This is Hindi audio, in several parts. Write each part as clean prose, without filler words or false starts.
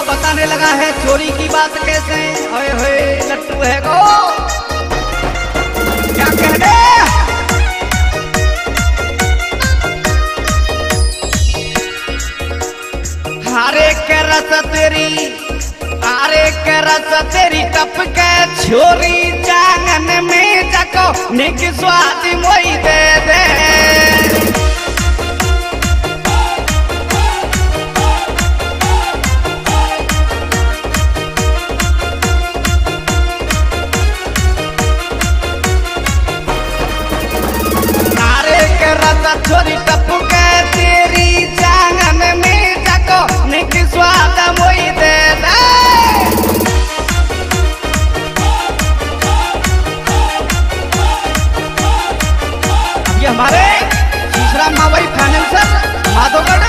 लड़का बताने लगा है चोरी की बात कैसे। ओए होए लट्टू है गो क्या कहने। अरे करस तेरी तप के छोरी जांगन में जाको निक स्वाद मोई दे दे। अरे करस छोरी तप के तेरी जांगन में जाको निक स्वाद मोई दे दे। हमारे तीसरा मावई फाइनेंसर माधोगढ़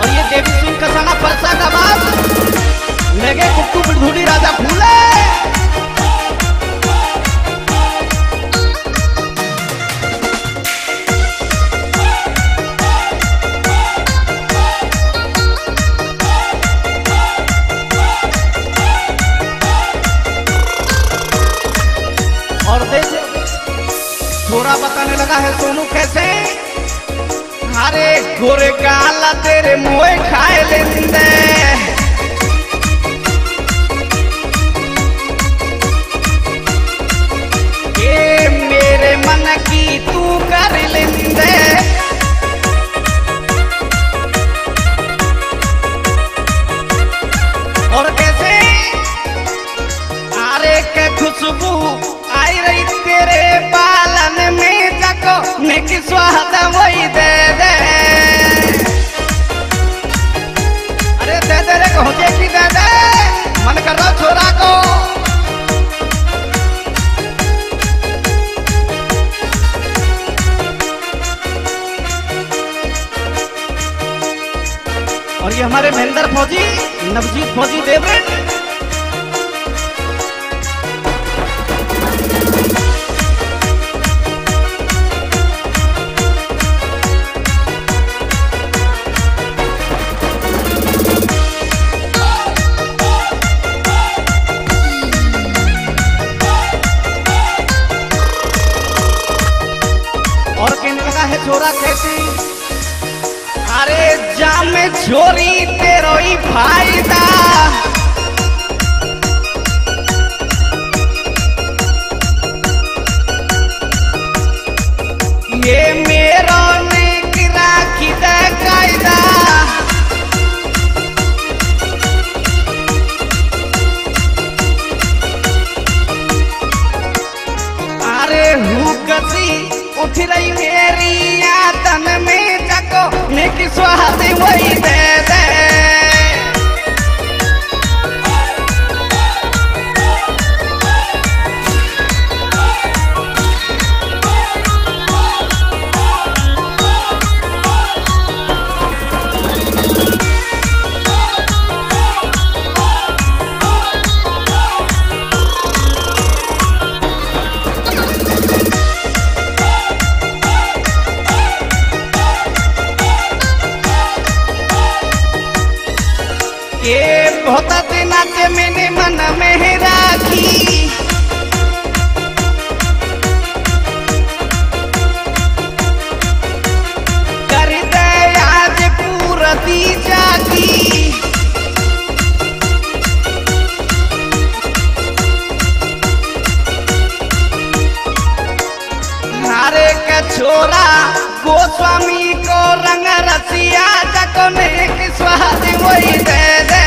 और ये देवी सिंह कसाना परसा का बाप लगे कुट्टू बिरधुनी राजा फूले। बताने लगा है सोनू कैसे। अरे गोरे काला तेरे मोए खाए लेंदे। ए मेरे मन की तू कर लेंदे। और कैसे अरे के खुशबू आई रही तेरे बालन में जाको निक स्वाद मोई दे दे। अरे दे दे रे होजे की दे दे मन कर रहा छोरा को। और ये हमारे महेंद्र फौजी नवजीत फौजी देवरे छोरा कैसी। अरे जाम छोरी तेरो ही फायदा। ये मेरो ने किरा की दे कायदा। अरे हुकसी उठ रही मेरी आदन में जाको निक स्वाद मोई दे दे। बहुत दिन के मैंने मन में राखी। कर दे आज पूरा दी जागी। नारे का छोरा गोस्वामी को रंग रसिया जाको ने स्वाद वही दे दे।